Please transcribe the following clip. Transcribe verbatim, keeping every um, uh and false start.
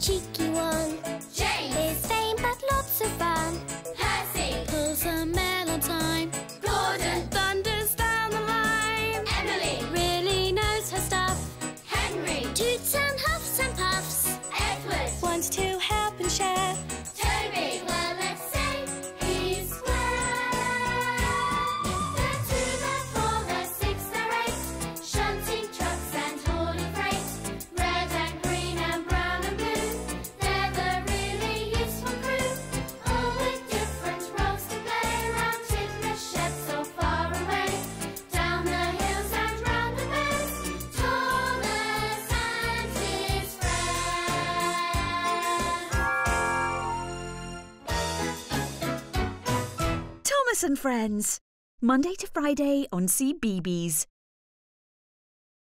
cheeky one. James is vain but lots of fun. Percy pulls a mail on time. Gordon thunders down the line. Emily really knows her stuff. Henry toots and huffs and puffs. Edward wants to help and share. Toby, well, let's say he's square. The two, the four, the six, the eight, shunting trucks and hauling freight. Red and green and brown and blue, they're the really useful crew. All with different roles to play, round in the shed so far away, down the hills and round the bends. Thomas and his friends. Thomas and Friends, Monday to Friday on CBeebies.